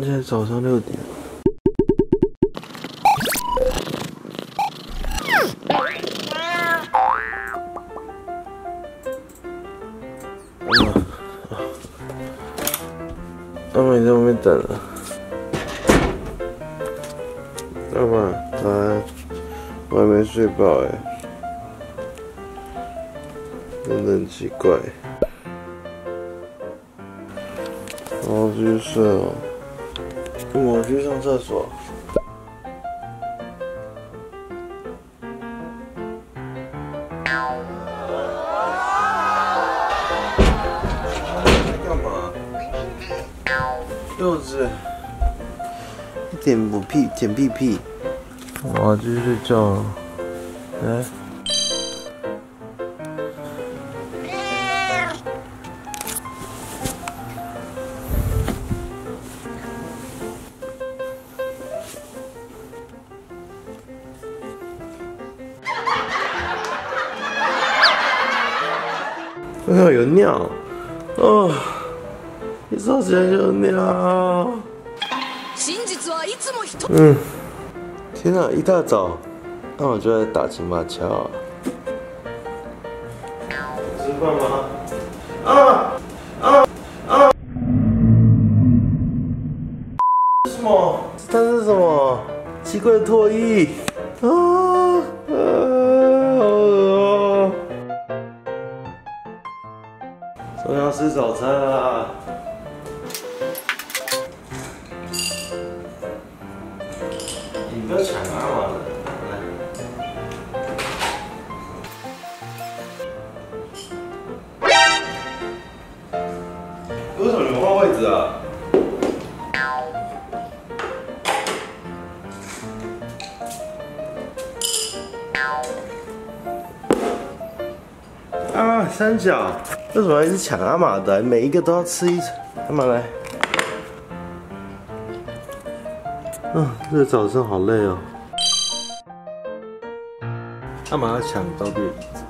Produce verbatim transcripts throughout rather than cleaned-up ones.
现在早上六点。妈妈也在外面等了。妈妈，早安，我还没睡饱哎、欸，真的很奇怪。 我要去睡了，我去上厕所。在干嘛？柚子，一点不屁，捡屁屁。我要去睡觉了。哎，哎呦，有尿！哦，一早起来就有尿。嗯，天哪，一大早，那我就在打情骂俏。吃饭吗？啊啊啊！什么？它是什么？奇怪的唾液啊！ 我要吃早餐啦！你不要抢啊！我来。为什么你们换位置啊？啊，三角。 为什么一直抢阿玛的？每一个都要吃一层。阿玛来。嗯、啊，这个早上好累哦。阿玛要抢到这个椅子。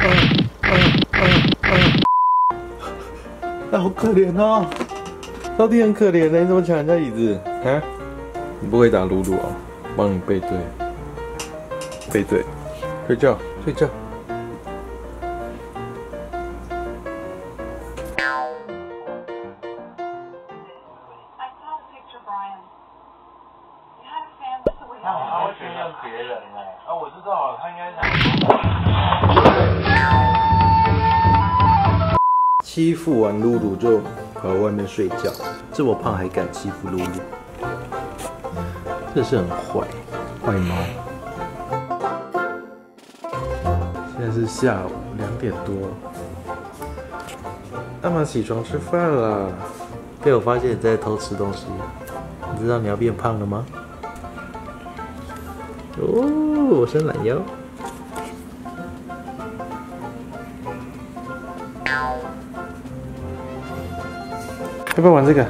啊啊啊啊！哎，好可怜哦，到底很可怜的，你怎么抢人家椅子？啊？你不会打噜噜哦，帮你背对，背对，睡觉，睡觉。 那我还会原谅别人呢？啊，我知道了，他应该想欺负完露露就跑到外面睡觉，这么胖还敢欺负露露，这是很坏，坏猫。现在是下午两点多，阿玛起床吃饭了。被我发现你在偷吃东西，你知道你要变胖了吗？ 哦，我伸懒腰。要不要玩这个？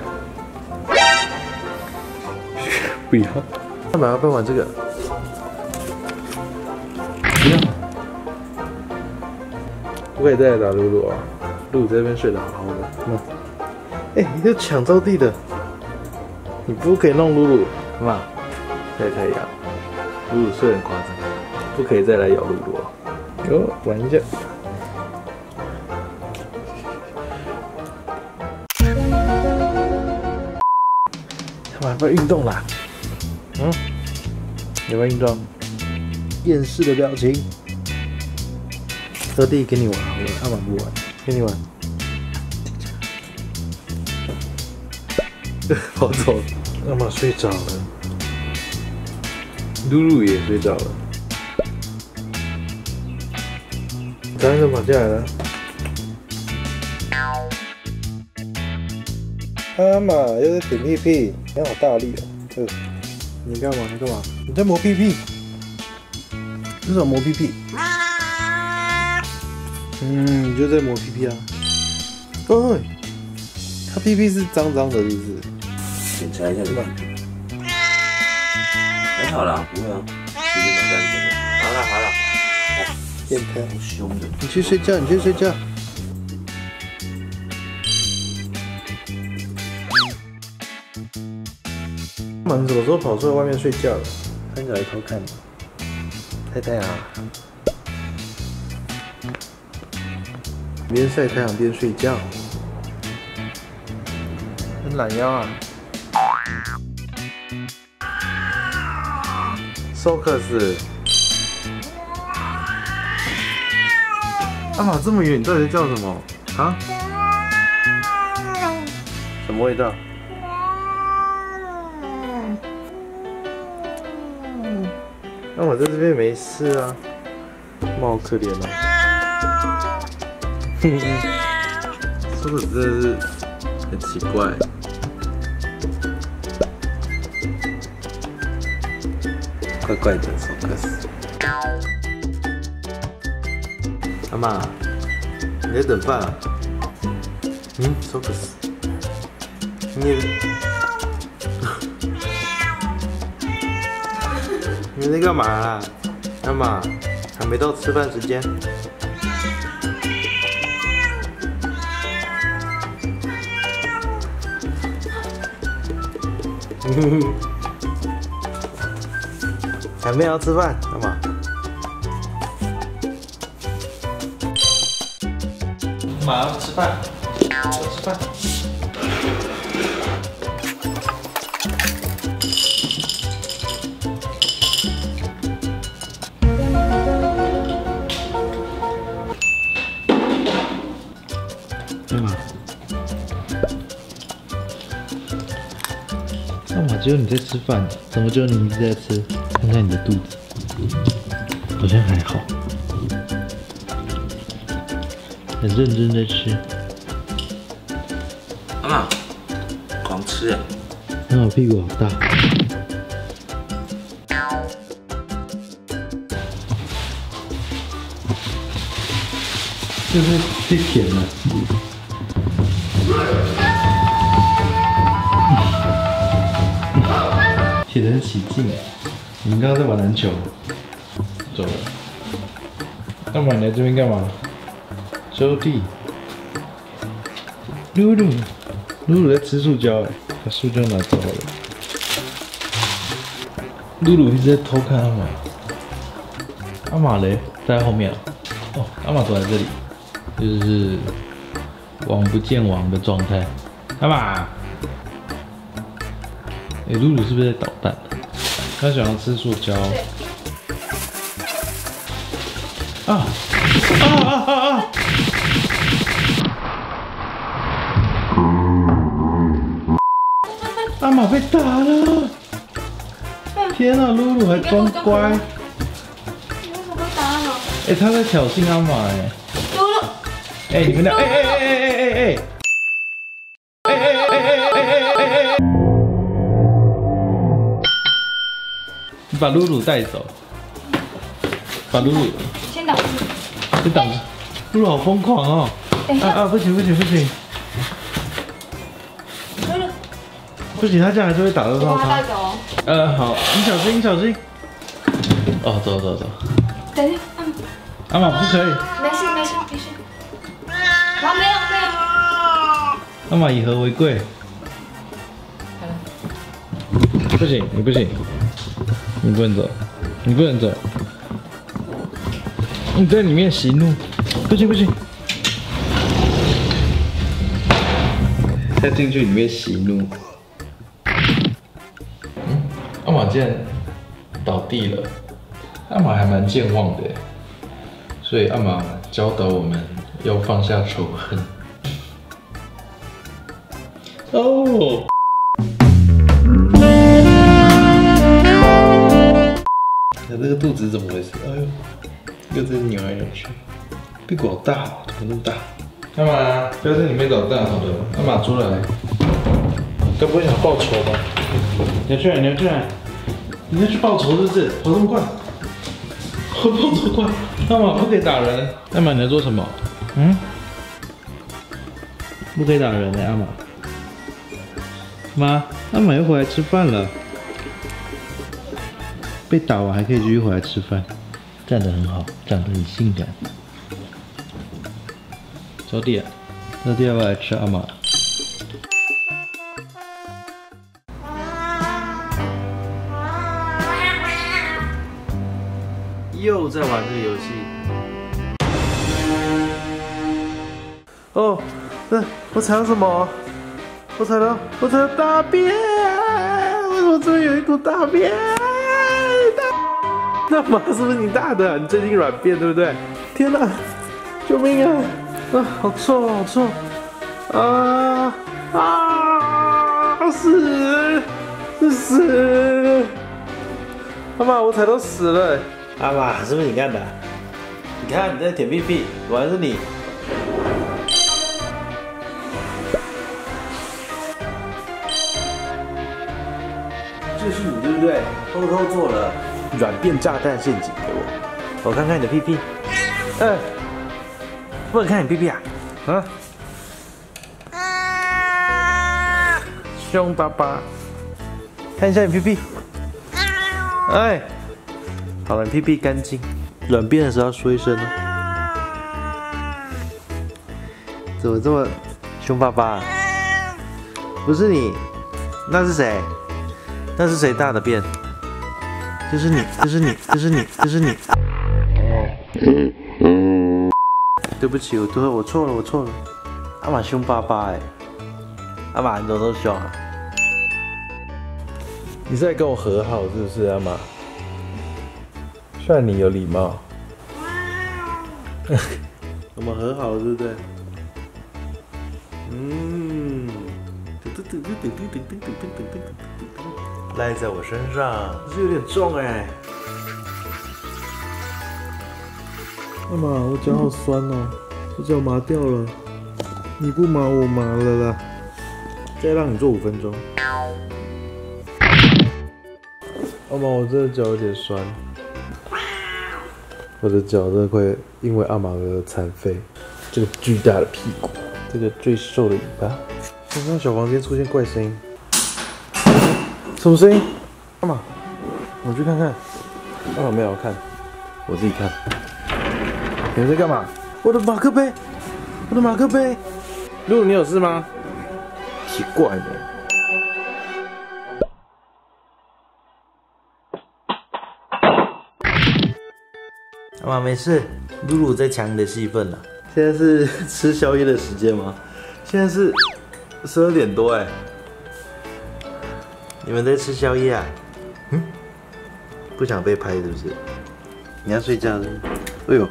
不要。干嘛要不要玩这个？不要。不可以再来打露露啊！露露在那边睡得好好的。嗯。哎、欸，你就抢到地的，你不可以弄露露，好吧？晒太阳。 露露睡很夸张，不可以再来咬露露哦。给我玩一下。他们要不要运动啦？嗯，有没有运动？厌世的表情。特地给你玩好了，阿玛不玩，给你玩。跑走了，阿玛睡着了。 露露也睡着了，早上就跑进来了。阿玛又在舔屁屁，你好大力哦！你干嘛？你干嘛？你在磨屁屁？你怎么磨屁屁？嗯，你就在磨屁屁啊！哦，他屁屁是脏脏的，是不是？检查一下吧。 好了，不会啊，直接把干净了。好了好了，变态，好凶的。你去睡觉，你去睡觉。妈，你什么时候跑出来外面睡觉了？他应该来偷看你。太太啊，边晒太阳边睡觉，很懒腰啊。收克斯。啊，这么远，你到底在叫什么啊？什么味道？ 那、啊、我在这边没事啊，猫好可怜啊！嘿嘿，这个真的是很奇怪。怪怪的，索克斯。阿妈，你在等饭啊？嗯，索克斯，你。 你在干嘛、啊？妈妈，还没到吃饭时间。还没有吃饭，干嘛？马上吃饭，要吃饭。 干嘛？只有你在吃饭，怎么只有你一直在吃？看看你的肚子，好像还好，很认真在吃。阿妈，狂吃哎！看我屁股好大。就是被舔了。 舔得很起劲，你刚刚在玩篮球，走了。干嘛？你来这边干嘛？收地。露露，露露在吃塑胶，把塑胶拿走了。露露一直在偷看阿玛。阿玛嘞，在后面啊。哦，阿玛躲在这里，就是王不见王的状态。阿玛。 哎、欸，露露是不是在捣蛋？她喜欢吃塑胶。啊啊啊啊！阿玛被打了！天啊，露露还装乖。你为什么被打了？哎、欸，她在挑衅阿玛哎。露露。哎、欸，你们俩哎哎哎哎哎哎哎！ 把露露带走，把露露先挡住，先挡住。露露好疯狂哦！等一下啊啊，不行不行不行！露露，不行，他这样还是会打到他。带走哦。呃，好，你小心，你小心。哦，走走走。等一下，阿玛不可以。没事没事没事。好，没有没有。阿玛以和为贵。好了。不行，你不行。 你不能走，你不能走！你在里面息怒，不行不行！再进去里面息怒。嗯，阿玛竟然倒地了，阿玛还蛮健忘的，所以阿玛教导我们要放下仇恨。哦。 这个肚子怎么回事？哎呦，又在扭来扭去，屁股好大哦，怎么那么大？干嘛？不要在里面捣蛋好了，干嘛出来？该不会想报仇吧？你要去哪？你要去哪？你要去报仇是不是？跑这么快，跑这么快，干嘛不可以打人？阿玛你在做什么？嗯？不可以打人嘞、欸，阿玛。妈，阿玛又回来吃饭了。 被打完还可以继续回来吃饭，站得很好，长得很性感。招弟、啊，招弟要不要来吃阿玛？又在玩这个游戏。哦，嗯，我踩到什么？我踩到，我踩到大便！为什么这边有一股大便？大，那妈是不是你大的？你最近软便对不对？天哪！救命啊！啊，好臭，好臭！啊啊！死！死！ 阿妈，我踩到屎了！阿妈，是不是你干的？你看你在舔屁屁，果然是你。这是你对不对？偷偷做了软便炸弹陷阱给我，我看看你的屁屁。哎、欸，不能看你屁屁啊！啊！啊凶巴巴，看一下你屁屁。 哎，好了，你屁屁干净，软便的时候要说一声哦。怎么这么凶巴巴、啊？不是你，那是谁？那是谁大的便？这是你，这是你，这是你，这是你。对不起，我对，我错了，我错了。阿玛凶巴巴哎、欸，阿玛你怎么都凶啊？ 你在跟我和好是不是，阿玛？算你有礼貌。我们和好了对不对？嗯。赖在我身上，这有点重哎。阿玛，我脚好酸哦，我脚麻掉了。你不麻我麻了啦。再让你做五分钟。 阿玛，我这脚有点酸，我的脚真的快因为阿玛而残废。这个巨大的屁股，这个最瘦的尾巴。刚刚小房间出现怪声音，什么声音？阿玛，我去看看。阿玛没有看，我自己看。你们在干嘛？我的马克杯，我的马克杯。露露，你有事吗？奇怪的。 阿玛没事，露露在抢你的戏份了。现在是吃宵夜的时间吗？现在是十二点多哎，你们在吃宵夜啊？嗯，不想被拍是不是？你要睡觉了？哎呦，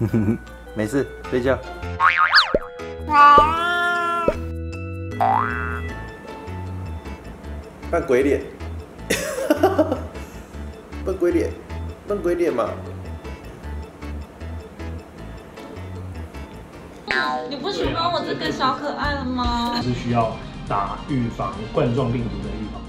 哼哼哼，没事，睡觉。扮鬼脸，扮鬼脸。 扮鬼脸嘛！你不喜欢我这个小可爱了吗？是需要打预防冠状病毒的预防。